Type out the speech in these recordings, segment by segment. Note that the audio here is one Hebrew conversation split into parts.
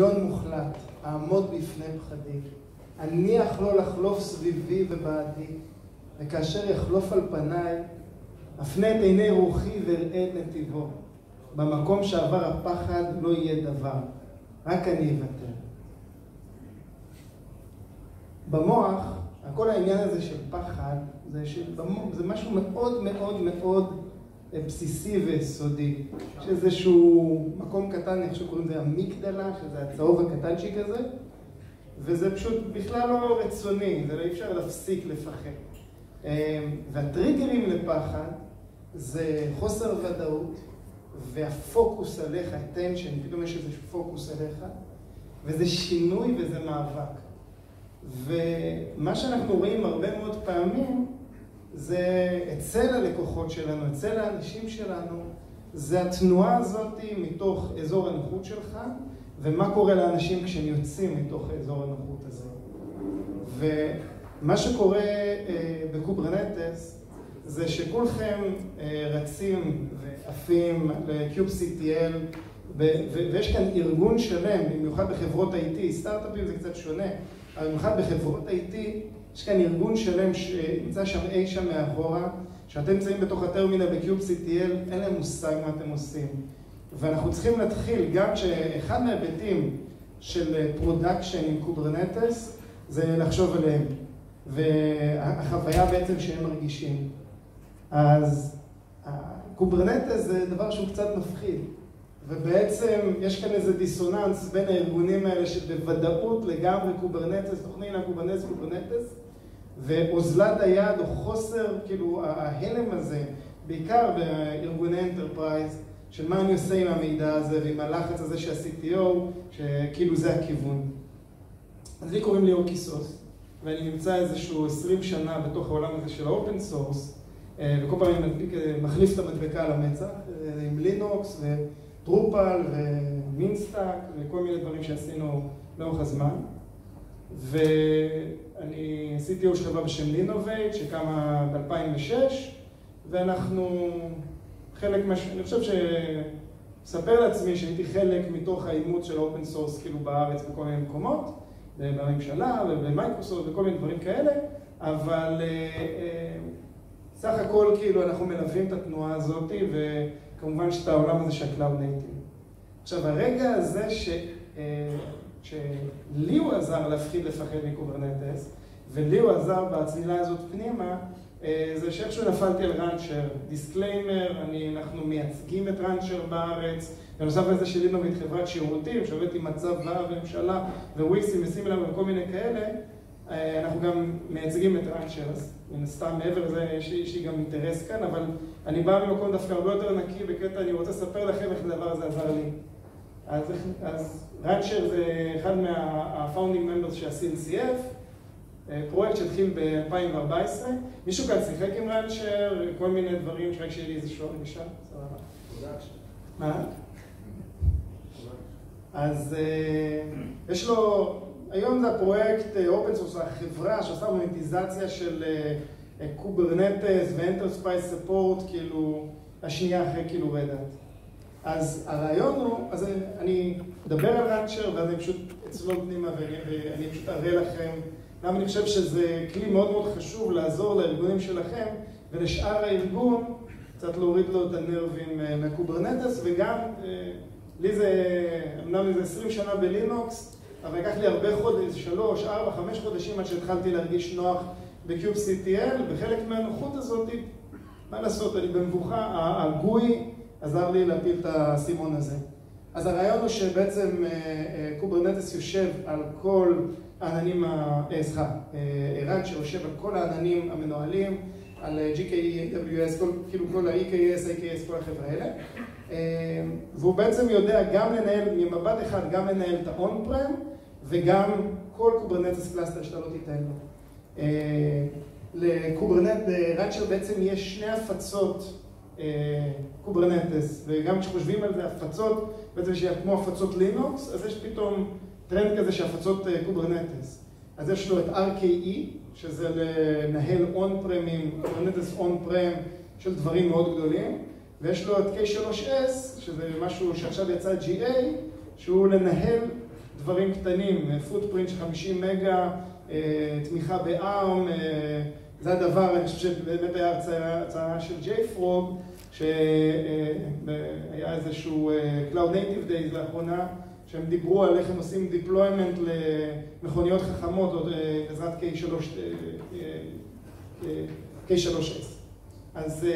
שוויון מוחלט, אעמוד בפני פחדים, אניח לו לחלוף סביבי ובעדי, וכאשר יחלוף על פניי, אפנה את עיני רוחי ואראה את נתיבו. במקום שעבר הפחד לא יהיה דבר, רק אני אוותר. במוח, כל העניין הזה של פחד, זה משהו מאוד מאוד מאוד בסיסי ויסודי. יש איזשהו מקום קטן, אני חושב שקוראים לזה המגדלה, שזה הצהוב הקטנצ'יק הזה, וזה פשוט בכלל לא רצוני, זה לא אפשר להפסיק לפחד. והטריגרים לפחד זה חוסר ודאות, והפוקוס עליך, attention, פתאום יש איזשהו פוקוס עליך, וזה שינוי וזה מאבק. ומה שאנחנו רואים הרבה מאוד פעמים, זה אצל הלקוחות שלנו, אצל האנשים שלנו, זה התנועה הזאת מתוך אזור הנוחות שלך, ומה קורה לאנשים כשהם יוצאים מתוך אזור הנוחות הזה. ומה שקורה בקוברנטס, זה שכולכם רצים ועפים ל-kubectl, ויש כאן ארגון שלם, במיוחד בחברות IT, סטארט-אפים זה קצת שונה, אבל במיוחד בחברות IT, יש כאן ארגון שלם שנמצא שם אי שם מאחורה, שאתם נמצאים בתוך הטרמינל ב-kubectl, אין להם מושג מה אתם עושים. ואנחנו צריכים להתחיל גם שאחד מההיבטים של פרודקשן עם קוברנטס, זה לחשוב עליהם, והחוויה בעצם שהם מרגישים. אז קוברנטס זה דבר שהוא קצת מפחיד. ובעצם יש כאן איזה דיסוננס בין הארגונים האלה שבוודאות לגמרי קוברנטס, תוכנית הקוברנטס, קוברנטס, ואוזלת היד או חוסר, כאילו ההלם הזה, בעיקר בארגוני אנטרפרייז, של מה אני עושה עם המידע הזה ועם הלחץ הזה של ה-CTO, שכאילו זה הכיוון. אז לי קוראים לי אוקיסוס, ואני נמצא איזשהו 20 שנה בתוך העולם הזה של האופן סורס, וכל פעם אני מחליף את המדבקה על המצח, עם לינוקס, טרופל ומינסטאק וכל מיני דברים שעשינו לאורך הזמן. ואני CTO של חברה בשם לינובייט שקמה ב-2006, ואנחנו חלק, אני חושב שספר לעצמי שהייתי חלק מתוך האימוץ של האופן סורס כאילו בארץ בכל מיני מקומות, בממשלה ובמייקרוסופט וכל מיני דברים כאלה, אבל סך הכל כאילו אנחנו מלווים את התנועה הזאת כמובן שאת העולם הזה של Cloud Native. עכשיו, הרגע הזה שלי הוא עזר להפחיד לפחד מקוברנטס, ולי הוא עזר בהצלילה הזאת פנימה, זה שאיכשהו נפלתי על רנצ'ר. דיסקליימר, אנחנו מייצגים את רנצ'ר בארץ, בנוסף לזה שלינו מתחברת שירותים, שעובדת עם מצב והממשלה, וויקסים עושים אליו וכל מיני כאלה, אנחנו גם מייצגים את רנצ'ר, אז מן הסתם מעבר לזה יש לי גם אינטרס כאן, אבל אני בא ממקום דווקא הרבה יותר נקי בקטע, אני רוצה לספר לכם איך הדבר הזה עזר לי. אז רנצ'ר זה אחד מה-founding members של ה-CNCF, פרויקט שהתחיל ב-2014. מישהו כאן שיחק עם רנצ'ר, כל מיני דברים, שרק שיהיה לי איזה שואל גישה, סבבה. מה? אז יש לו... היום זה הפרויקט אופן סורס, החברה שעושה מוניטיזציה של קוברנטס ואנטרפרייז ספורט, כאילו, השנייה אחרי כאילו רדאט. אז הרעיון הוא, אז אני אדבר על רנצ'ר ואז אני פשוט אצלול פנימה ואני פשוט אראה לכם למה אני חושב שזה כלי מאוד מאוד חשוב לעזור לארגונים שלכם ולשאר הארגון, קצת להוריד לו את הנרבים מהקוברנטס, וגם, לי זה, אמנם זה 20 שנה בלינוקס, אבל לקח לי הרבה חודש, 3, 4, 5 חודשים עד שהתחלתי להרגיש נוח ב-kubectl, וחלק מהנוחות הזאת, מה לעשות, אני במבוכה, הגוי עזר לי להפיל את הסימון הזה. אז הרעיון הוא שבעצם קוברנטס יושב על כל העננים, רנצ'ר יושב על כל העננים המנוהלים, על GKE, AWS, כאילו כל ה-AKS, AKS, כל החברה האלה. והוא בעצם יודע גם לנהל, ממבט אחד, גם לנהל את ה-On-Prem וגם כל קוברנטס קלאסטר שאתה לא תיתן לו. לקוברנטס, רנצ'ר בעצם יש שני הפצות קוברנטס, וגם כשחושבים על זה, הפצות, בעצם שהיא כמו הפצות לינוקס, אז יש פתאום טרנד כזה שהפצות קוברנטס. אז יש לו את RKE, שזה לנהל On-Prem'ים, קוברנטס On-Prem של דברים מאוד גדולים, ויש לו את K3S, שזה משהו שעכשיו יצא GA, שהוא לנהל דברים קטנים, פוטפרינט של 50 מגה, תמיכה ב-ARM, זה הדבר, אני חושב שבאמת היה הרצאה של JFrog, שהיה איזשהו Cloud Native Days לאחרונה, שהם דיברו על איך הם עושים Deployment למכוניות חכמות בעזרת K3S. אז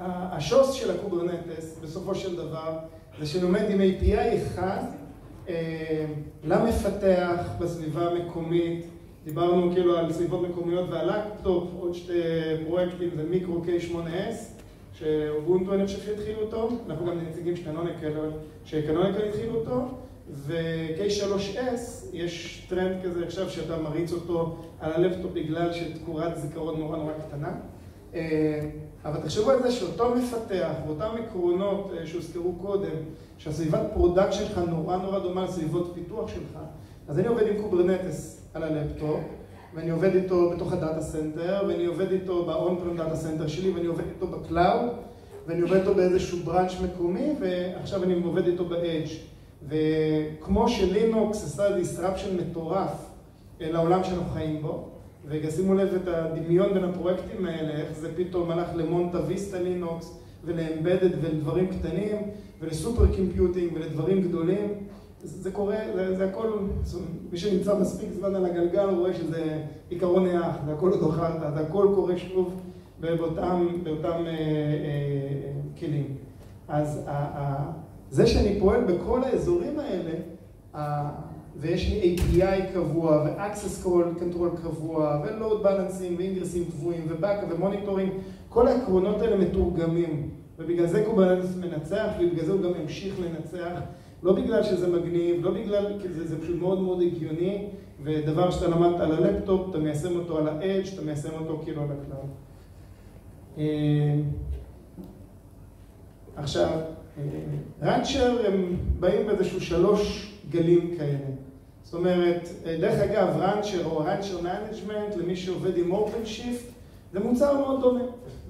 השוס של הקוברנטס, בסופו של דבר, זה שלומד עם API אחד למפתח בסביבה המקומית. דיברנו כאילו על סביבות מקומיות ועל לפטופ, עוד שתי פרויקטים, זה מיקרו K3S, שאוגונטו אני חושב שהתחילו אותו, אנחנו גם נציגים שקנוניקל התחילו אותו, ו-K3S יש טרנד כזה עכשיו שאתה מריץ אותו על הלפטופ בגלל שתקורת זיכרון נורא נורא קטנה. אבל תחשבו על זה שאותו מפתח ואותם עקרונות שהוזכרו קודם, שהסביבת פרודקשן שלך נורא נורא דומה לסביבות פיתוח שלך, אז אני עובד עם קוברנטס על הלפטופ, ואני עובד איתו בתוך הדאטה סנטר, ואני עובד איתו ב-on-prem דאטה סנטר שלי, ואני עובד איתו בקלאוד, ואני עובד איתו באיזשהו ברנץ' מקומי, ועכשיו אני עובד איתו ב-edge. וכמו שלינוקס עשה דיסטרפשן מטורף לעולם שאנחנו חיים בו, ושימו לב את הדמיון בין הפרויקטים האלה, איך זה פתאום הלך למונטה ויסטה לינוקס, ולאמבדד ולדברים קטנים, ולסופר קימפיוטינג ולדברים גדולים. זה קורה, זה הכל, מי שנמצא מספיק זמן על הגלגל רואה שזה עיקרון האח, זה הכל אותו חרטה, זה הכל קורה שוב באותם כלים. אז זה שאני פועל בכל האזורים האלה, ויש לי API קבוע, ו-access control קבוע, ו-load balancing, ואינגרסים קבועים, ו-backup, ומוניטורינג, כל העקרונות האלה מתורגמים, ובגלל זה קוברנטס מנצח, ובגלל זה הוא גם המשיך לנצח, לא בגלל שזה מגניב, לא בגלל, כי זה פשוט מאוד מאוד הגיוני, ודבר שאתה למדת על הלפטופ, אתה מיישם אותו על ה-edge, אתה מיישם אותו כאילו על הקלאוד. עכשיו, רנצ'ר הם באים באיזשהו 3 גלים כאלה. זאת אומרת, דרך אגב, רנצ'ר או רנצ'ר מנג'מנט, למי שעובד עם OpenShift, זה מוצר מאוד דומה.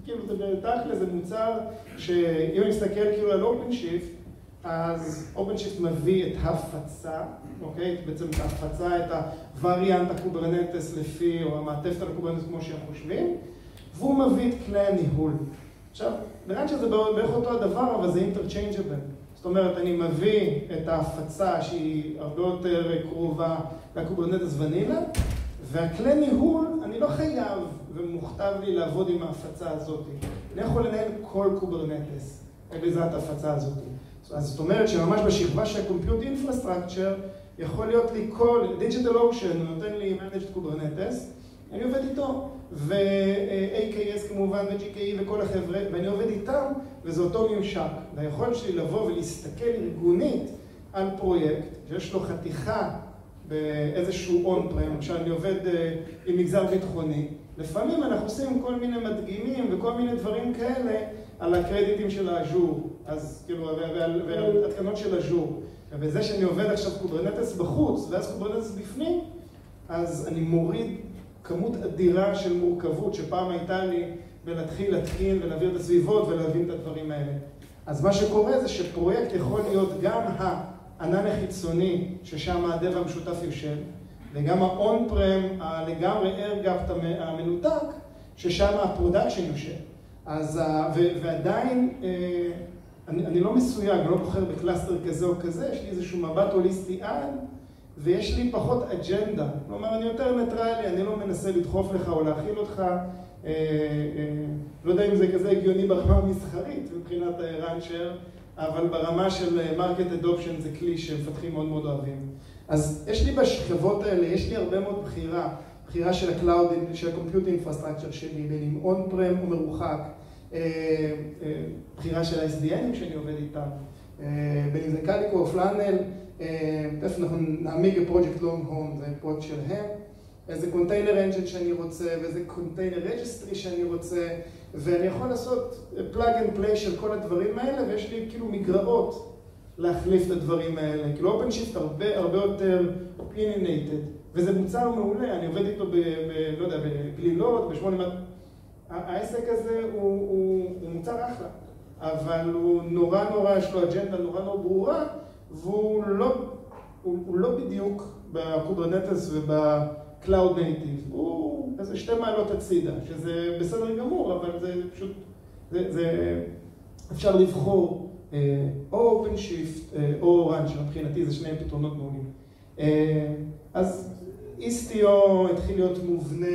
כאילו, תכל'ס, זה מוצר שאם אני מסתכל כאילו על OpenShift, אז OpenShift מביא את ההפצה, אוקיי? בעצם את ההפצה, את הווריאנט הקוברנטס לפי, או המעטפת על הקוברנטס כמו שהם חושבים, והוא מביא את כלי הניהול. עכשיו, ברנצ'ר זה בערך אותו הדבר, אבל זה interchangeable. זאת אומרת, אני מביא את ההפצה שהיא הרבה יותר קרובה לקוברנטס ונילה, והכלי ניהול, אני לא חייב ומוכתב לי לעבוד עם ההפצה הזאת. אני יכול לנהל כל קוברנטס בעזרת ההפצה הזאת. אז זאת אומרת שממש בשכבה של Compute Infrastructure יכול להיות לי כל Digital Ocean, הוא נותן לי Managed Kubernetes, אני עובד איתו, ו-AKS כמובן, ו-GKE וכל החבר'ה, ואני עובד איתם, וזה אותו ממשק. והיכולת שלי לבוא ולהסתכל ארגונית על פרויקט שיש לו חתיכה באיזשהו on-prem, כשאני עובד עם מגזר ביטחוני, לפעמים אנחנו עושים כל מיני מדגימים וכל מיני דברים כאלה על הקרדיטים של האז'ור, אז כאילו, ועל התקנות של אז'ור. ובזה שאני עובד עכשיו קוברנטס בחוץ, ואז קוברנטס בפנים, אז אני מוריד כמות אדירה של מורכבות שפעם הייתה לי בלהתחיל להתקין ולהעביר את הסביבות ולהבין את הדברים האלה. אז מה שקורה זה שפרויקט יכול להיות גם הענן החיצוני, ששם הדבר המשותף יושב, וגם ה-on-prem, לגמרי air-gapped המנותק, ששם הפרודקשן יושב. אז, ועדיין, אני לא מסויג, אני לא בוחר בקלאסטר כזה או כזה, יש לי איזשהו מבט הוליסטי על, ויש לי פחות אג'נדה. כלומר, אני יותר ניטרלי, אני לא מנסה לדחוף לך או להכיל אותך. לא יודע אם זה כזה הגיוני ברמה המסחרית מבחינת רנצ'ר, אבל ברמה של מרקט אדופשן זה כלי שמפתחים מאוד מאוד אוהבים. אז יש לי בשכבות האלה, יש לי הרבה מאוד בחירה של הקלאוד, של הקומפיוט אינפרסטרקצ'ר שלי, בין אם און פרם או מרוחק, בחירה של ה-SDNים שאני עובד איתם, בין אם זה קליקו או פלאנל, תכף אנחנו נעמיק בפרויקט לונג הום, זה פרויקט שלהם, איזה קונטיינר אנג'ן שאני רוצה, ואיזה קונטיינר רג'סטרי שאני רוצה, ואני יכול לעשות פלאג אנד פליי של כל הדברים האלה, ויש לי כאילו מגרעות להחליף את הדברים האלה. כאילו אופן שיפט הרבה יותר opinionated, וזה מוצר מעולה, אני עובד איתו לא יודע, בגלילות, ב800, העסק הזה הוא מוצר אחלה, אבל הוא נורא נורא, יש לו אג'נדה נורא נורא ברורה, והוא לא בדיוק בקוברנטס ובקלאוד נייטיב, הוא איזה שתי מעלות הצידה, שזה בסדר גמור, אבל זה פשוט, אפשר לבחור או OpenShift או Rancher, מבחינתי זה שני פתרונות מעולים. אז איסטיו התחיל להיות מובנה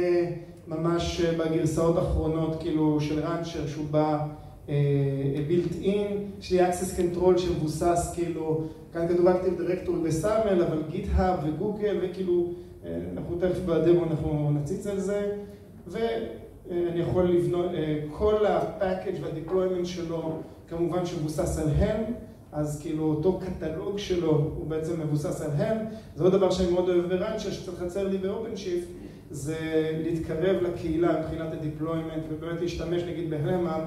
ממש בגרסאות האחרונות כאילו של Rancher, שהוא בא built in, יש לי access control שמבוסס כאילו, כאן כתוב Active Directory וסאמל, אבל GitHub וגוגל וכאילו, אנחנו תכף בדמו אנחנו נציץ על זה, ואני יכול לבנות, כל הפאקג' והדפלוימנט שלו כמובן שמבוסס על הם, אז כאילו אותו קטלוג שלו הוא בעצם מבוסס על הם, זה עוד דבר שאני מאוד אוהב ברנצ'ה שצריך חצר לי באופנשיפט, זה להתקרב לקהילה מבחינת הדיפלוימנט ובאמת להשתמש נגיד בהלמם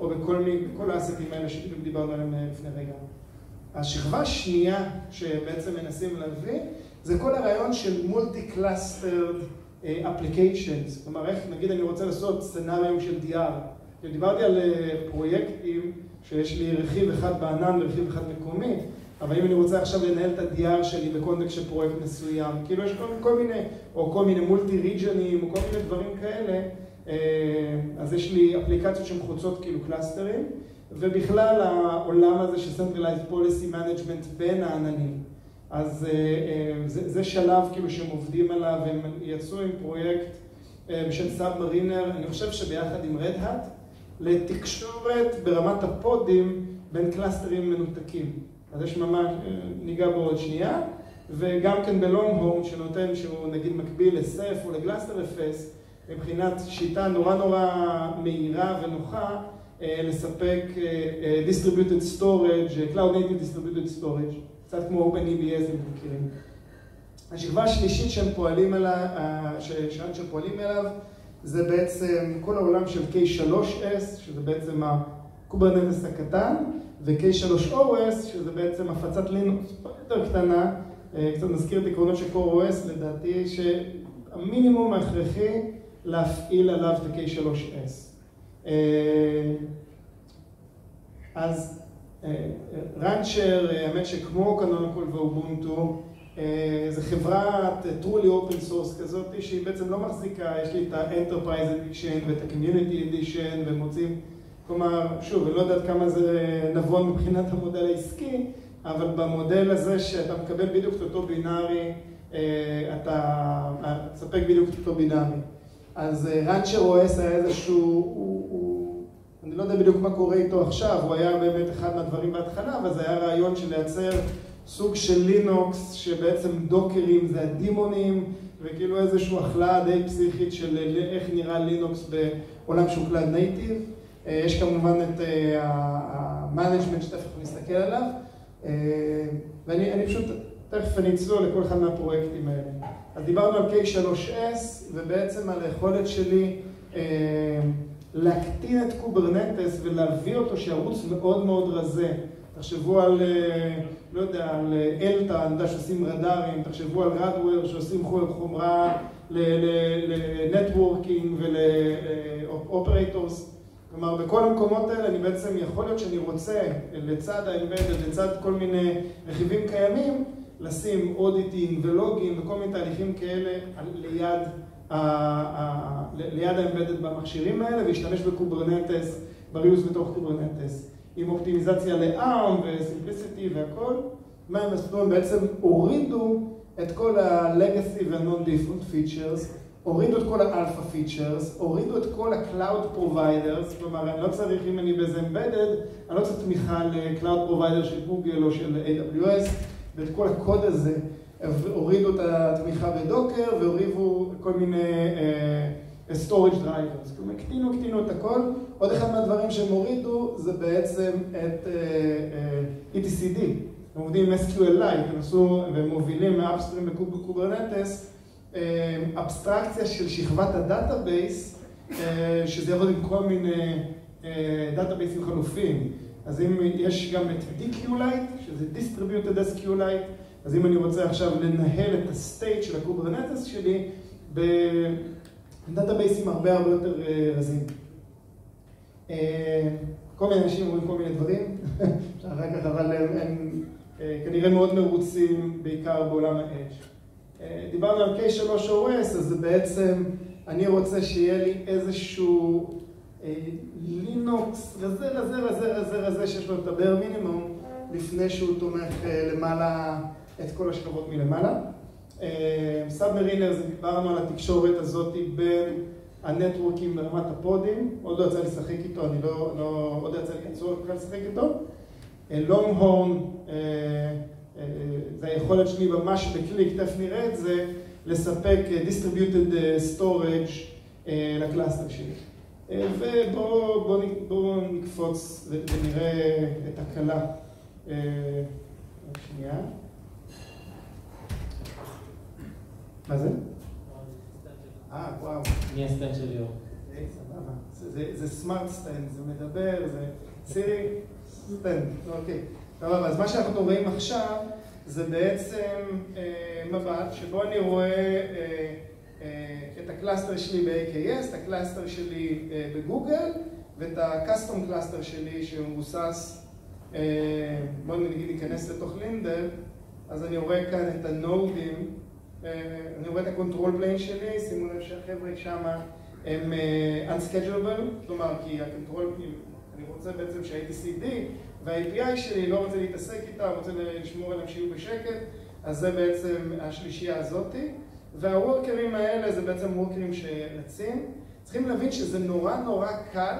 או בכל האסטים האלה שבדיוק דיברנו עליהם לפני רגע. השכבה השנייה שבעצם מנסים להביא זה כל הרעיון של Multi-clustered applications, כלומר איך נגיד אני רוצה לעשות סצנריום של DR, דיברתי על פרויקטים שיש לי רכיב אחד בענן ורכיב אחד מקומי, אבל אם אני רוצה עכשיו לנהל את ה-DR שלי בקונטקסט של פרויקט מסוים, כאילו יש כל מיני, או כל מיני מולטי-ריג'נים, או כל מיני דברים כאלה, אז יש לי אפליקציות שהן חוצות כאילו קלאסטרים, ובכלל העולם הזה של Centralized Policy Management בין העננים, אז זה שלב כאילו שהם עובדים עליו, הם יצאו עם פרויקט בשם סאב-מרינר, אני חושב שביחד עם רד-האט, לתקשורת ברמת הפודים בין קלאסטרים מנותקים. אז יש ממש, ניגע בו עוד שנייה, וגם כן בלונג-הורן שנותן שהוא נגיד מקביל לסף או לגלאסטר אפס, מבחינת שיטה נורא מהירה ונוחה לספק Distributed Storage, Cloud Native Distributed Storage, קצת כמו Open EBS אם מכירים. השכבה השלישית שהם פועלים עליו, זה בעצם כל העולם של K3S, שזה בעצם הקוברנטס הקטן, ו-K3OS, שזה בעצם הפצת לינוקס יותר קטנה, קצת נזכיר את עקרונות של Core OS, לדעתי שהמינימום ההכרחי להפעיל עליו את K3S. אז Rancher, האמת שכמו קנוניקול ואובונטו, זו חברת truly open source כזאת שהיא בעצם לא מחזיקה, יש לי את ה-Enterprise Edition ואת ה-Community Edition ומוצאים, כלומר, שוב, אני לא יודעת כמה זה נבון מבחינת המודל העסקי, אבל במודל הזה שאתה מקבל בדיוק את אותו בינארי, אתה מספק בדיוק את אותו בינארי. אז Rancher OS היה איזשהו, אני לא יודע בדיוק מה קורה איתו עכשיו, הוא היה באמת אחד מהדברים בהתחלה, אבל זה היה רעיון של לייצר סוג של לינוקס, שבעצם דוקרים זה הדימונים, וכאילו איזושהי החלאה די פסיכית של איך נראה לינוקס בעולם שהוא קלאוד נייטיב. יש כמובן את המנג'מנט שתכף נסתכל עליו, ואני פשוט, תכף אני אצלול לכל אחד מהפרויקטים האלה. אז דיברנו על K3S, ובעצם על היכולת שלי להקטין את קוברנטס ולהביא אותו שערוץ מאוד מאוד רזה. תחשבו על, לא יודע, על אלטה, אני יודע שעושים רדארים, תחשבו על רדוור שעושים חומרה לנטוורקינג ולאופרייטורס. כלומר, בכל המקומות האלה אני בעצם יכול להיות שאני רוצה לצד האמבדד, לצד כל מיני רכיבים קיימים, לשים אודיטים ולוגים וכל מיני תהליכים כאלה ליד האמבדד במכשירים האלה, והשתמש בקוברנטס, בריוס בתוך קוברנטס. עם אופטימיזציה ל-ARM וסימפליסיטי והכל, מה הם עשו? בעצם הורידו את כל ה-Legacy וה-Non-Different Features, הורידו את כל ה-Alpha Features, הורידו את כל ה-Cloud Providers, כלומר, אני לא צריך, אם אני באיזה Embedded, אני לא צריך תמיכה ל-Cloud Provider של גוגל או של AWS, ואת כל הקוד הזה, הורידו את התמיכה בדוקר, והורידו כל מיני storage drivers, כלומר, קטינו את הכל. עוד אחד מהדברים שהם הורידו זה בעצם את ETCD, הם עובדים עם SQLi, הם עשו ומובילים מאפסטרים בקוברנטס, אבסטרקציה של שכבת הדאטאבייס, שזה יעבוד עם כל מיני דאטאבייסים חלופיים. אז אם יש גם את DQLite, שזה Distributed SQLite, אז אם אני רוצה עכשיו לנהל את הסטייט של הקוברנטס שלי, דאטאבייסים הרבה יותר רזים. כל מיני אנשים אומרים כל מיני דברים, אחר כך, אבל כנראה מאוד מרוצים, בעיקר בעולם ה-Edge. דיברנו על K3OS, אז בעצם אני רוצה שיהיה לי איזשהו לינוקס רזה שיש לו את הבר מינימום, לפני שהוא תומך למעלה את כל השכבות מלמעלה. סאבמרינר, דיברנו על התקשורת הזאת בין הנטוורקים ברמת הפודים, עוד לא יצא לי לשחק איתו, אני לא... עוד יצא לי יצאו כבר לשחק איתו. לונג הורן, זה היכולת שלי ממש בקליק, תכף נראה את זה, לספק Distributed Storage לקלאסטר שלי. ובואו נקפוץ ונראה את הקלה. שנייה. מה זה? וואו. מי הסטנד של יור? זה סמארט סטנד, זה מדבר, זה סירי סטנד, אוקיי. טוב, אז מה שאנחנו רואים עכשיו זה בעצם מבט שבו אני רואה את הקלאסטר שלי ב-AKS, את הקלאסטר שלי בגוגל ואת הקאסטום קלאסטר שלי שהוא מבוסס, בואו נגיד ניכנס לתוך לינדר, אז אני רואה כאן את הנודים, אני רואה את הקונטרול פליין שלי, שימו לב שהחבר'ה שמה הם unschedulable, כלומר כי הקונטרול, אני רוצה בעצם שה-ATCD וה-API שלי לא רוצה להתעסק איתה, רוצה לשמור עליהם שיהיו בשקט, אז זה בעצם השלישייה הזאתי, והוורקרים האלה זה בעצם וורקרים שרצים. צריכים להבין שזה נורא קל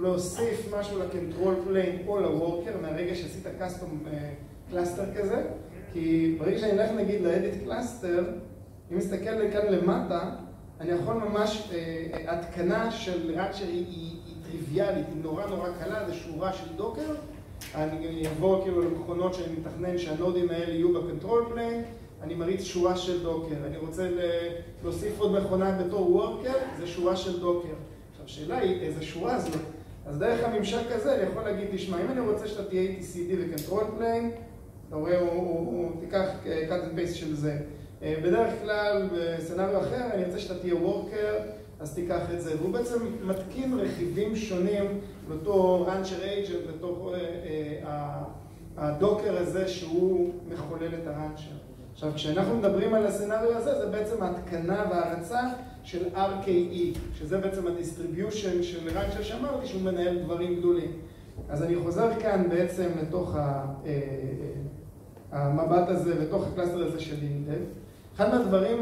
להוסיף משהו לקונטרול פליין או לוורקר מהרגע שעשית קאסטום קלאסטר כזה, כי ברגע שאני הולך נגיד ל-edit cluster, אם מסתכל כאן למטה, אני יכול ממש, התקנה של Rancher היא טריוויאלית, היא נורא קלה, זה שורה של דוקר, אני אעבור כאילו למכונות שאני מתכנן שהנודים האלה יהיו בקונטרול פליין, אני מריץ שורה של דוקר, אני רוצה להוסיף עוד מכונה בתור וורקר, זה שורה של דוקר. עכשיו, השאלה היא איזה שורה זו, אז דרך הממשק הזה אני יכול להגיד, תשמע, אם אני רוצה שאתה תהיה ATCD וקונטרול פליין, אתה רואה, הוא תיקח cut and paste של זה. בדרך כלל, בסצנריו אחר, אני רוצה שאתה תהיה וורקר, אז תיקח את זה. והוא בעצם מתקין רכיבים שונים בתור rancher agent, בתור הדוקר הזה שהוא מחולל את הרנצ'ר. עכשיו, כשאנחנו מדברים על הסצנריו הזה, זה בעצם ההתקנה וההרצה של RKE, שזה בעצם הדיסטריביושן של rancher שאמרתי, שהוא מנהל דברים גדולים. אז אני חוזר כאן בעצם לתוך המבט הזה, לתוך הקלאסטר הזה של לינדב. אחד מהדברים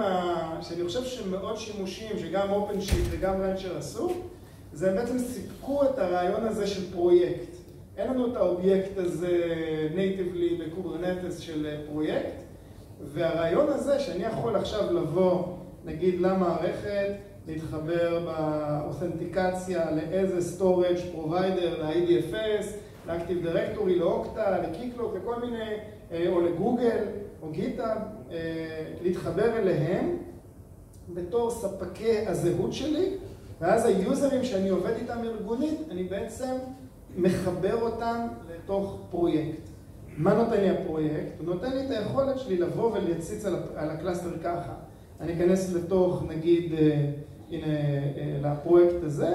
שאני חושב שמאוד שימושים, שגם OpenShift וגם Rancher עשו, זה בעצם סיפקו את הרעיון הזה של פרויקט. אין לנו את האובייקט הזה natively בקוברנטס של פרויקט, והרעיון הזה שאני יכול עכשיו לבוא, נגיד למערכת, להתחבר באותנטיקציה לאיזה storage provider, ל-IDFS, ל-Active Directory, לאוקטה, לקיקלוק, לכל מיני, או לגוגל, או GitHub, להתחבר אליהם בתור ספקי הזהות שלי, ואז היוזרים שאני עובד איתם ארגונית, אני בעצם מחבר אותם לתוך פרויקט. מה נותן לי הפרויקט? הוא נותן לי את היכולת שלי לבוא ולהציץ על הקלאסטר ככה. אני אכנס לתוך, נגיד, הנה, לפרויקט הזה,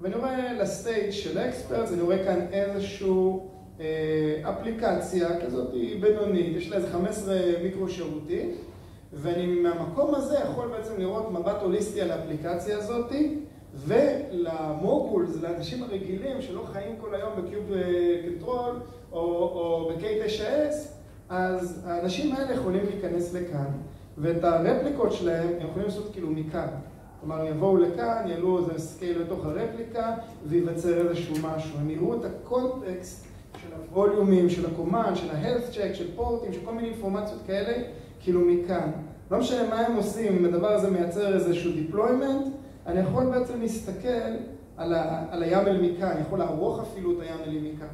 ואני רואה לסטייג' של אקספרט, אני רואה כאן איזושהי אפליקציה כזאת בינונית, יש לה איזה 15 מיקרו שירותים, ואני מהמקום הזה יכול בעצם לראות מבט הוליסטי על האפליקציה הזאת, ולמוגולס, לאנשים הרגילים שלא חיים כל היום בקיוב-קנטרול או ב-K3S, אז האנשים האלה יכולים להיכנס לכאן, ואת הרפליקות שלהם הם יכולים לעשות כאילו מכאן. כלומר, יבואו לכאן, יעלו איזה סקייל לתוך הרפליקה, וייווצר איזשהו משהו. הם יראו את הקונטקסט של הווליומים, של הקומן, של ה-health check, של פורטים, של כל מיני אינפורמציות כאלה, כאילו מכאן. לא משנה מה הם עושים, הדבר הזה מייצר איזשהו deployment, אני יכול בעצם להסתכל על הימל מכאן, אני יכול לערוך אפילו את הימל מכאן.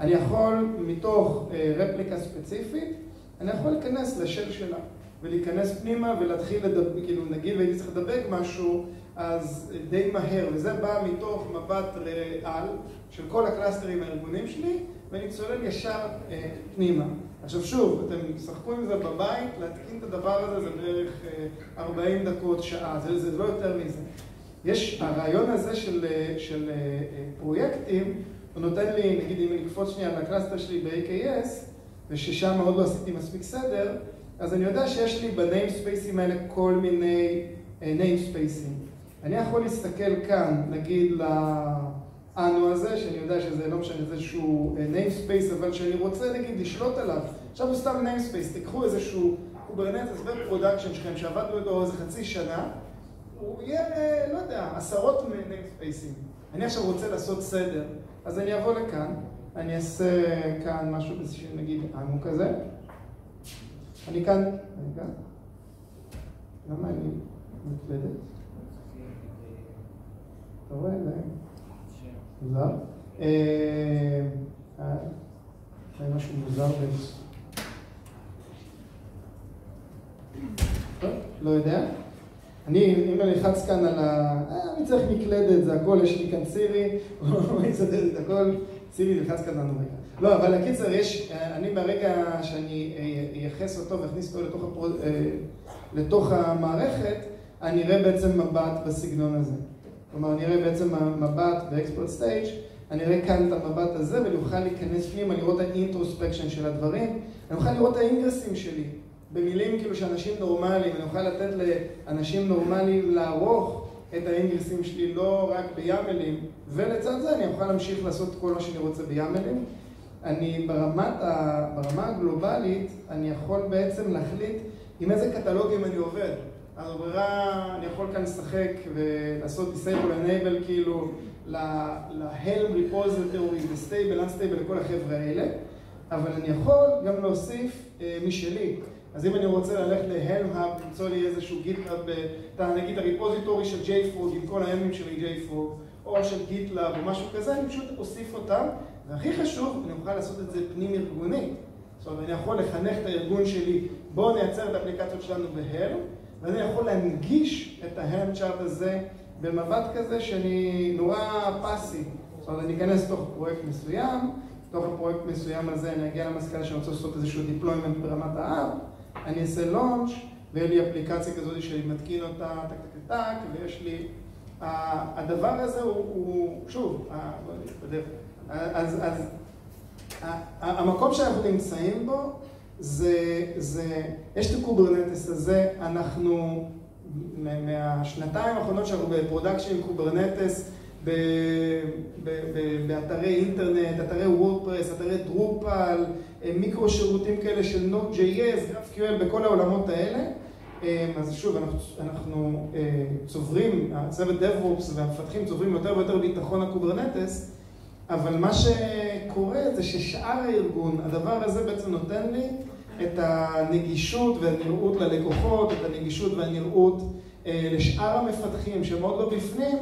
אני יכול, מתוך רפליקה ספציפית, אני יכול להיכנס לשל שלה. ולהיכנס פנימה ולהתחיל לדבר, כאילו נגיד והייתי צריך לדבק משהו, אז די מהר, וזה בא מתוך מבט על של כל הקלאסטרים הארגונים שלי, ואני צולל ישר פנימה. עכשיו שוב, אתם שחקו עם זה בבית, להתקין את הדבר הזה זה בערך 40 דקות, שעה, זה לא יותר מזה. יש, הרעיון הזה של פרויקטים, הוא נותן לי, נגיד אם אני אקפוץ שנייה על הקלאסטר שלי ב-AKS, זה ששם מאוד לא עשיתי מספיק סדר, אז אני יודע שיש לי בניימספייסים האלה כל מיני ניימספייסים. אני יכול להסתכל כאן, נגיד לאנו הזה, שאני יודע שזה לא משנה איזשהו ניימספייס, אבל שאני רוצה נגיד לשלוט עליו. עכשיו הוא סתם ניימספייס, תיקחו איזשהו Kubernetes ופרודקשן שלכם שעבדנו איתו איזה חצי שנה, הוא יהיה, לא יודע, עשרות ניימספייסים. אני עכשיו רוצה לעשות סדר, אז אני אבוא לכאן, אני אעשה כאן משהו נגיד אנו כזה. אני כאן. למה אני מתלדת? אתה רואה? מוזר. זה משהו מוזר בנס. טוב, לא יודע. אם אני לחץ כאן על ה... אני צריך מקלדת, זה הכל, יש לי כאן סירי, אני אסדר את הכל. סירי לחץ כאן לנו רגע. לא, אבל הקיצר יש, אני ברגע שאני אייחס אותו ואכניס אותו לתוך המערכת, אני אראה בעצם מבט בסגנון הזה. כלומר, אני אראה בעצם מבט ב-Export Stage, אני אראה כאן את המבט הזה ואני אוכל להיכנס פנימה, לראות האינטרוספקשן של הדברים, אני אוכל לראות האינגרסים שלי, במילים כאילו שאנשים נורמליים, אני אוכל לתת לאנשים נורמליים לערוך את האינגרסים שלי לא רק ביאמלים, ולצד זה אני אוכל להמשיך לעשות כל מה שאני רוצה ביאמלים. אני ברמה הגלובלית, אני יכול בעצם להחליט עם איזה קטלוגים אני עובד. הברירה, אני יכול כאן לשחק ולעשות disable enable כאילו ל-helm, repository, stable, unstable, לכל החבר'ה האלה, אבל אני יכול גם להוסיף משלי. אז אם אני רוצה ללכת ל-helm-hub, למצוא לי איזשהו GitLab, נגיד הריפוזיטורי של JFrog עם כל ה-helmים שלי JFrog, או של GitLab או משהו כזה, אני פשוט אוסיף אותם. והכי חשוב, אני אוכל לעשות את זה פנים ארגוני. זאת אומרת, אני יכול לחנך את הארגון שלי, בואו נייצר את האפליקציות שלנו בהלם, ואני יכול להנגיש את ההלם צ'ארט הזה במבט כזה שאני נורא פאסי. זאת אומרת, אני אכנס תוך פרויקט מסוים, תוך הפרויקט מסוים הזה אני אגיע למסקנה שאני רוצה לעשות איזשהו דיפלוימנט ברמת האב, אני אעשה לונץ' ויהיה לי אפליקציה כזאת שאני מתקין אותה טק טק טק, ויש לי... הדבר הזה הוא... שוב, בדרך כלל. אז המקום שאנחנו נמצאים בו, יש את הקוברנטס הזה, אנחנו מהשנתיים האחרונות שאנחנו בפרודקשן קוברנטס, באתרי אינטרנט, אתרי וורדפרס, אתרי דרופל, מיקרו שירותים כאלה של Node.js, GraphQL, בכל העולמות האלה. אז שוב, אנחנו צוברים, הצוות DevOps והמפתחים צוברים יותר ויותר ביטחון הקוברנטס, אבל מה שקורה זה ששאר הארגון, הדבר הזה בעצם נותן לי את הנגישות והנראות ללקוחות, את הנגישות והנראות לשאר המפתחים שהם עוד לא בפנים,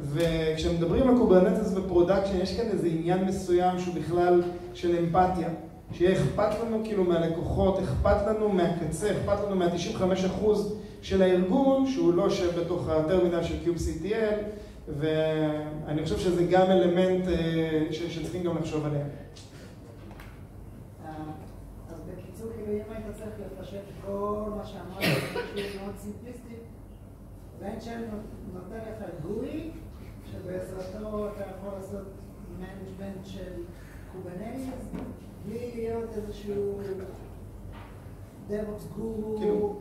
וכשמדברים על קוברנטס ופרודקשן, יש כאן איזה עניין מסוים שהוא בכלל של אמפתיה, שיהיה אכפת לנו כאילו מהלקוחות, אכפת לנו מהקצה, אכפת לנו מה-95% של הארגון, שהוא לא יושב בתוך הטרמינל של kubectl, ואני חושב שזה גם אלמנט שצריכים גם לחשוב עליהם. אז בקיצור, כאילו, אם היית צריך לפשט כל מה שאמרת, זה מאוד סימפליסטי, רנצ'ר נותן לך גוי, שבעזרתו אתה יכול לעשות מנג'מנט של קוברנטיס, בלי להיות איזשהו DevOps גורו.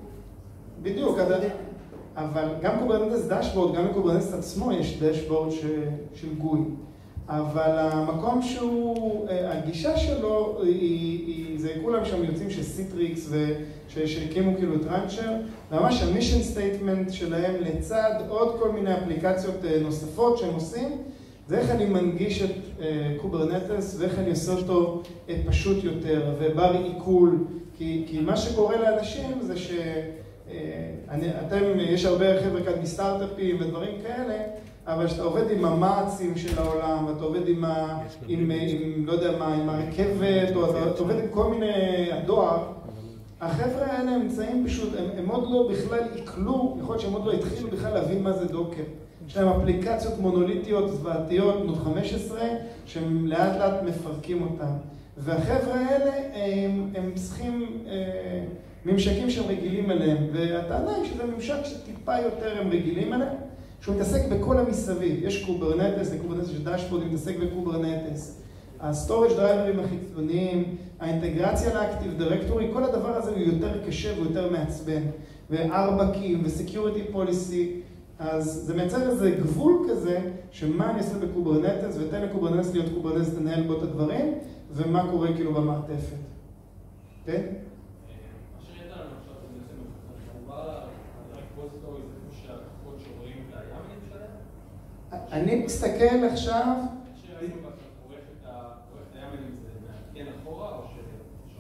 בדיוק, אבל גם קוברנטס דשבורד, גם לקוברנטס עצמו יש דשבורד של גוי. אבל המקום שהוא, הגישה שלו, זה כולם שם יוצאים שסיטריקס ושהקימו כאילו את רנצ'ר, ממש המישן סטייטמנט שלהם לצד עוד כל מיני אפליקציות נוספות שהם עושים, זה איך אני מנגיש את קוברנטס ואיך אני עושה אותו פשוט יותר ובר עיכול, כי מה שקורה לאנשים זה ש... יש הרבה חבר'ה כאן מסטארט-אפים ודברים כאלה, אבל כשאתה עובד עם המאצים של העולם, אתה עובד עם, לא יודע מה, עם הרכבת, או אתה עובד עם כל מיני הדואר, החבר'ה האלה נמצאים פשוט, הם עוד לא בכלל עיכלו, יכול להיות שהם עוד לא התחילו בכלל להבין מה זה דוקר. יש להם אפליקציות מונוליטיות, זוועתיות, נו 15, שהם לאט לאט מפרקים אותם. והחבר'ה האלה הם צריכים... ממשקים שהם רגילים אליהם, והטענה היא שזה ממשק שטיפה יותר הם רגילים אליהם, שהוא מתעסק בכל המסביב. יש קוברנטס, זה קוברנטס של דשבורד, הוא מתעסק בקוברנטס. הסטורג' דרייברים החיצוניים, האינטגרציה לאקטיב דירקטורי, כל הדבר הזה הוא יותר קשה ויותר מעצבן, ו4K וסקיוריטי פוליסי, אז זה מייצר איזה גבול כזה, שמה אני עושה בקוברנטס, ותן לקוברנטס להיות קוברנטס, תנהל בו את הדברים, ומה קורה כאילו במעטפת. כן? אני מסתכל עכשיו...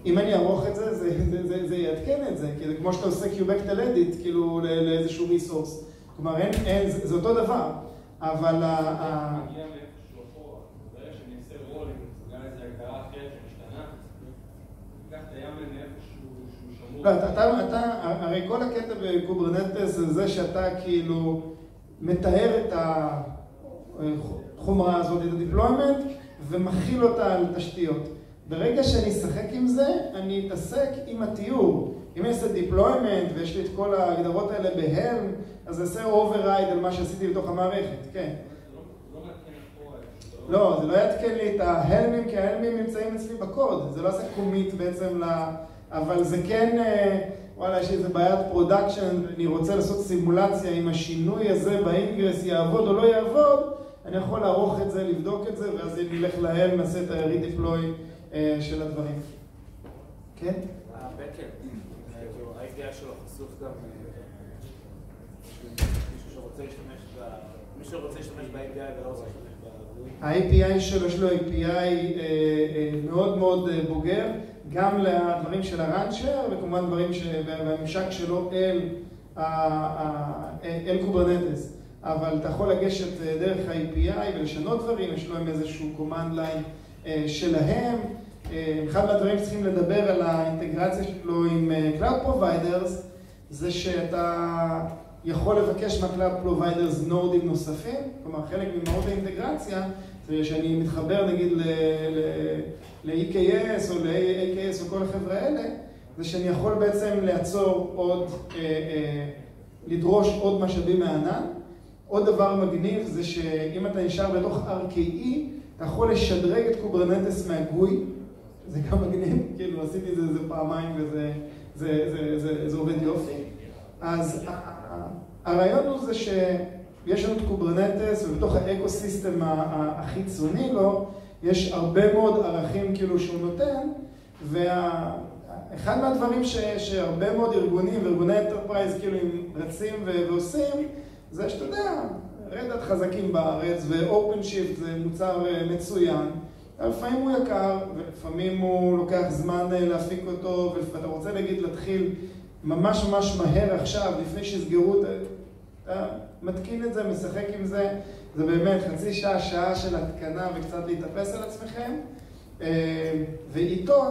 אם אני ארוך את זה, זה יעדכן את זה, כמו שאתה עושה kubectl edit, כאילו לאיזשהו ריסורס. כלומר, זה אותו דבר, אבל... לא, אתה, הרי כל הקטע בקוברנטס זה זה שאתה כאילו מתאר את החומרה הזאת, את הדיפלוימנט, ומכיל אותה על תשתיות. ברגע שאני אשחק עם זה, אני אתעסק עם התיאור. אם אני אעשה דיפלוימנט ויש לי את כל ההגדרות האלה בהן, אז אני אעשה אוברייד על מה שעשיתי בתוך המערכת, כן. לא, זה לא יעדכן לי את ההלמים, כי ההלמים נמצאים אצלי בקוד. זה לא עושה קומית בעצם ל... אבל זה כן, וואלה, יש לי איזה בעיית פרודקשן, אני רוצה לעשות סימולציה אם השינוי הזה באינגרס יעבוד או לא יעבוד, אני יכול לערוך את זה, לבדוק את זה, ואז אני אלך להם, נעשה את ה-redeploy של הדברים. כן? הבקאנד, ה-API שלו חשוף גם מישהו שרוצה להשתמש ב-API ולא רוצה להשתמש ב... ה-API שלו, יש לו API מאוד מאוד בוגר, גם לדברים של הרנצ'ר, וכמובן דברים והממשק שלו אל קוברנטס. אבל אתה יכול לגשת דרך ה-API ולשנות דברים, יש להם איזשהו command line שלהם. אחד מהדברים שצריכים לדבר על האינטגרציה שלו עם Cloud Providers, זה שאתה יכול לבקש מה-Cloud Providers נורדים נוספים, כלומר חלק ממהות האינטגרציה, זה שאני מתחבר נגיד ל-AKS או ל-AKS או כל החבר'ה האלה, זה שאני יכול בעצם לעצור עוד, לדרוש עוד משאבים מהענן. עוד דבר מגניב זה שאם אתה נשאר בתוך RKE, אתה יכול לשדרג את קוברנטס מהגוי, זה גם מגניב, כאילו עשיתי איזה פעמיים וזה עובד יופי. אז הרעיון הוא זה שיש לנו את קוברנטס ובתוך האקוסיסטם החיצוני לו, יש הרבה מאוד ערכים כאילו שהוא נותן, ואחד מהדברים שהרבה מאוד ארגונים וארגוני אנטרפרייז כאילו רצים ועושים, זה שאתה יודע, רדת חזקים בארץ ו-OpenShift זה מוצר מצוין, לפעמים הוא יקר ולפעמים הוא לוקח זמן להפיק אותו, ואתה רוצה להגיד להתחיל ממש ממש מהר עכשיו, לפני שיסגרו את זה, מתקין את זה, משחק עם זה, זה באמת חצי שעה, שעה של התקנה וקצת להתאפס על עצמכם, ואיתו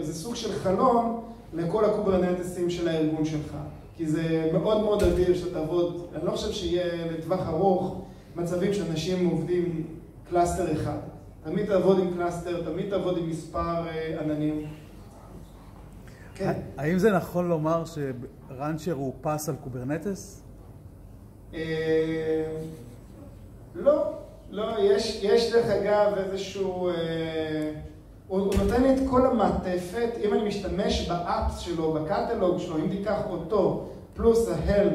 זה סוג של חלום לכל הקוברנטסים של הארגון שלך. כי זה מאוד מאוד אדיר שאתה עבוד, אני לא חושב שיהיה לטווח ארוך מצבים שאנשים עובדים קלאסטר אחד. תמיד תעבוד עם קלאסטר, תמיד תעבוד עם מספר עננים. כן. האם זה נכון לומר שרנצ'ר הוא פס על קוברנטס? לא, לא, יש דרך אגב איזשהו... הוא נותן לי את כל המעטפת, אם אני משתמש באפס שלו, בקטלוג שלו, אם תיקח אותו פלוס ההלם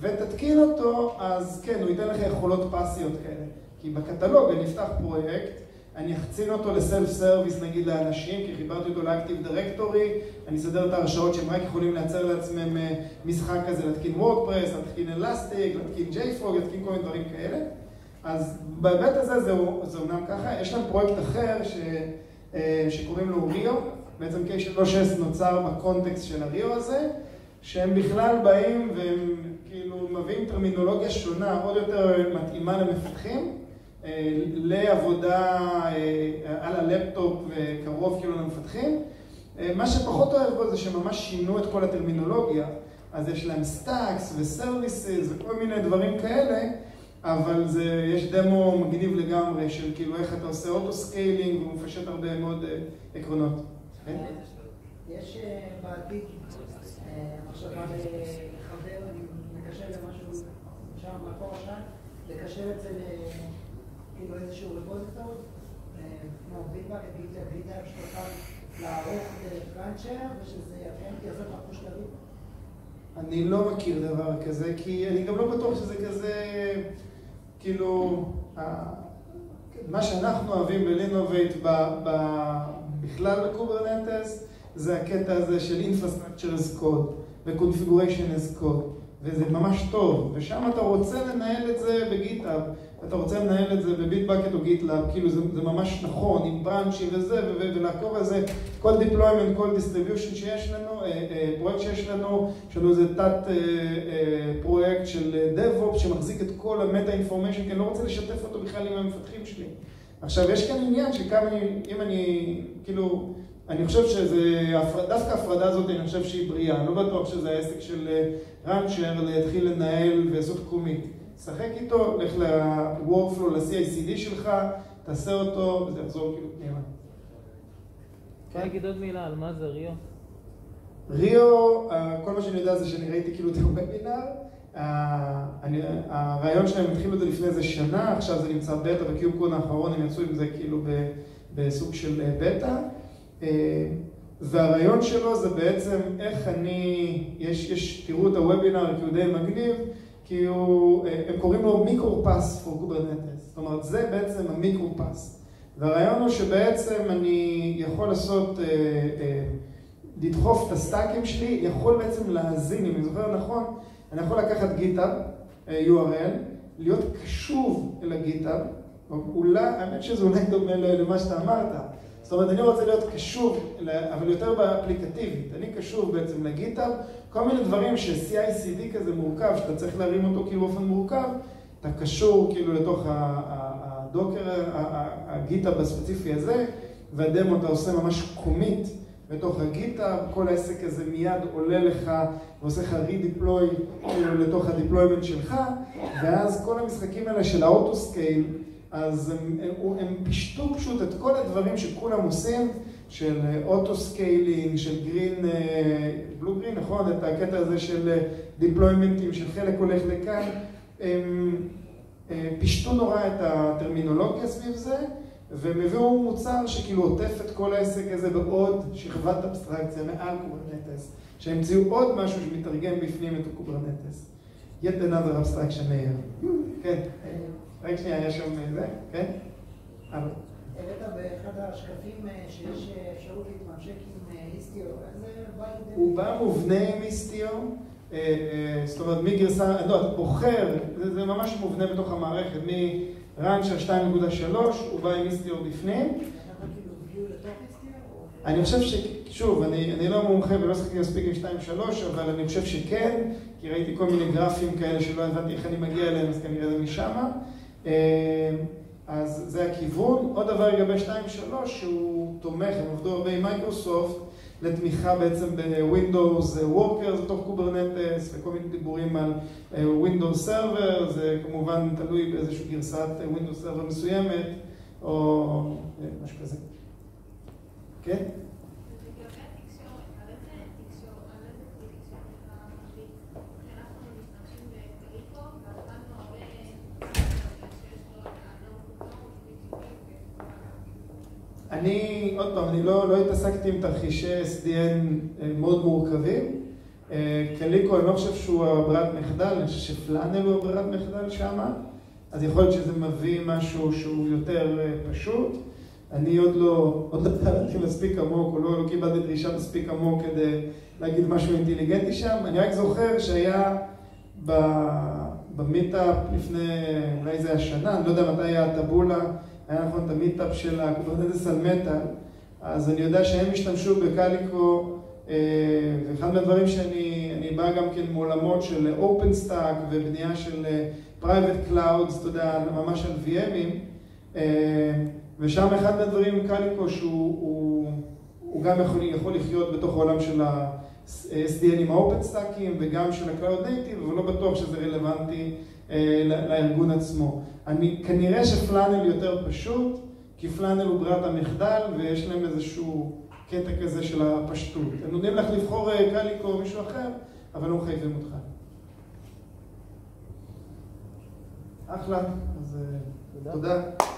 ותתקין אותו, אז כן, הוא ייתן לך יכולות פסיות כאלה. כי בקטלוג אני אפתח פרויקט, אני אחצין אותו לסלף סרוויס נגיד לאנשים, כי חיברתי אותו לאקטיב דירקטורי, אני אסדר את ההרשאות שהם רק יכולים לייצר לעצמם משחק כזה, להתקין וורדפרס, להתקין אלסטיק, להתקין JFrog, להתקין כל מיני דברים כאלה. אז בהיבט הזה זה אומנם ככה, יש להם פרויקט אחר שקוראים לו ריו, בעצם K3S נוצר בקונטקסט של הריו הזה, שהם בכלל באים והם כאילו מביאים טרמינולוגיה שונה, עוד יותר מתאימה למפתחים, לעבודה על הלפטופ וקרוב כאילו למפתחים. מה שפחות אוהב בו זה שממש שינו את כל הטרמינולוגיה, אז יש להם סטאקס וסרוויסס וכל מיני דברים כאלה, אבל יש דמו מגניב לגמרי של כאילו איך אתה עושה אוטוסקיילינג והוא מפשט הרבה מאוד עקרונות. יש בעתיד מחשבה לחבר, אני מקשר למשהו שם, מקור שם, לקשר את זה לאיזשהו רפוזיטור, בלי דרך שתוכל לערוך רנצ'ר ושזה יפן כי עזר רק בשלבים? אני לא מכיר דבר כזה, כי אני גם לא בטוח שזה כזה, כאילו, מה שאנחנו אוהבים בלינובייט בכלל בקוברנטס, זה הקטע הזה של Infrastructure as Code ו-Configuration as Code, וזה ממש טוב, ושם אתה רוצה לנהל את זה בגיטאב, אתה רוצה לנהל את זה בביטבקט או גיטלאב, כאילו זה ממש נכון, עם ברנצ'ים וזה, ולעקוב על זה, כל deployment, כל distribution שיש לנו, פרויקט שיש לנו, איזה תת פרויקט של DevOps שמחזיק את כל המטה-אינפורמיישן, כי אני לא רוצה לשתף אותו בכלל עם המפתחים שלי. עכשיו, יש כאן עניין שכמה אם אני, כאילו, אני חושב שזה, דווקא ההפרדה הזאת, אני חושב שהיא בריאה, אני לא בטוח שזה העסק של רנצ'ר להתחיל לנהל ועשות קומית. שחק איתו, לך ל-Workflow, ל-CICD שלך, תעשה אותו, וזה יחזור כאילו פנימה. אפשר להגיד עוד מילה על מה זה ריו? ריו, כל מה שאני יודע זה שאני ראיתי כאילו את הוובינר. הרעיון שלהם התחילו את זה לפני איזה שנה, עכשיו זה נמצא בטא, וקיובקון האחרון הם יצאו עם זה כאילו בסוג של בטא. והרעיון שלו זה בעצם איך אני, תראו את הוובינר כי הוא די מגניב, כי הם קוראים לו מיקרו-פס for Kubernetes. זאת אומרת, זה בעצם המיקרו-פס. והרעיון הוא שבעצם אני יכול לעשות, לדחוף את הסטאקים שלי, יכול בעצם להאזין, אם אני זוכר נכון, אני יכול לקחת GitHub, URL, להיות קשוב אל ה-GitHub, אולי, האמת שזה אולי דומה למה שאתה אמרת. זאת אומרת, אני רוצה להיות קשוב, אבל יותר באפליקטיבית. אני קשוב בעצם לגיטאב, כל מיני דברים ש-CICD כזה מורכב, שאתה צריך להרים אותו כאילו באופן מורכב, אתה קשור כאילו לתוך הדוקר, הגיטאב הספציפי הזה, והדמו אתה עושה ממש קומית בתוך הגיטאב, כל העסק הזה מיד עולה לך ועושה לך רידיפלוי כאילו לתוך הדיפלוימנט שלך, ואז כל המשחקים האלה של האוטוסקייל, אז הם פשטו פשוט את כל הדברים שכולם עושים, של אוטוסקיילינג, של גרין, בלו גרין, נכון? את הקטע הזה של דיפלוימנטים, של חלק הולך לכאן, הם פשטו נורא את הטרמינולוגיה סביב זה, והם הביאו מוצר שכאילו עוטף את כל העסק הזה בעוד שכבת אבסטרקציה מעל קוברנטס, שהמציאו עוד משהו שמתרגם בפנים את הקוברנטס. Yet another abstraction layer. כן. רק שנייה, יש שם זה, כן? הראית באחד השקפים שיש אפשרות להתממשק עם היסטיו, איזה בא לידי? הוא בא מובנה עם היסטיו, זאת אומרת, מי גרסה, לא, אתה בוחר, זה ממש מובנה בתוך המערכת, מרנצ'ר 2.3, הוא בא עם היסטיו בפנים. אתה יכול כאילו ביו לתוך היסטיו? אני חושב שוב, אני לא מומחה ולא שחקתי מספיק עם 2.3, אבל אני חושב שכן, כי ראיתי כל מיני גרפים כאלה שלא הבנתי איך אני מגיע אליהם, אז כנראה זה משמה. אז זה הכיוון. עוד דבר לגבי 2.3 שהוא תומך, הם עובדו הרבה עם מייקרוסופט לתמיכה בעצם בווינדוס וורקר, זה תוך קוברנטס וכל מיני דיבורים על ווינדוס סרבר, זה כמובן תלוי באיזושהי גרסת ווינדוס סרבר מסוימת או משהו כזה. כן? אני, עוד פעם, אני לא התעסקתי עם תרחישי SDN מאוד מורכבים. קליקו, אני לא חושב שהוא הברירת מחדל, אני חושב שפלאנל הוא הברירת מחדל שם, אז יכול להיות שזה מביא משהו שהוא יותר פשוט. אני עוד לא תעלתי מספיק עמוק, או לא קיבלתי דרישה מספיק עמוק כדי להגיד משהו אינטליגנטי שם. אני רק זוכר שהיה במיטאפ לפני, אולי זה השנה, אני לא יודע מתי היה הטבולה, היה נכון את המיטאפ של הקוברנטס על מטא, אז אני יודע שהם השתמשו בקליקו, ואחד מהדברים שאני בא גם כן מעולמות של OpenStack ובנייה של Private Clouds, אתה יודע, ממש על VM'ים, ושם אחד מהדברים קליקו שהוא גם יכול לחיות בתוך העולם של ה-SDN עם ה-OpenStack'ים וגם של ה-Cloud Native, אבל לא בטוח שזה רלוונטי לארגון עצמו. כנראה שפלאנל יותר פשוט, כי פלאנל הוא ברירת המחדל ויש להם איזשהו קטע כזה של הפשטות. הם נותנים לך לבחור קליקו או מישהו אחר, אבל לא מחייבים אותך. אחלה, אז תודה.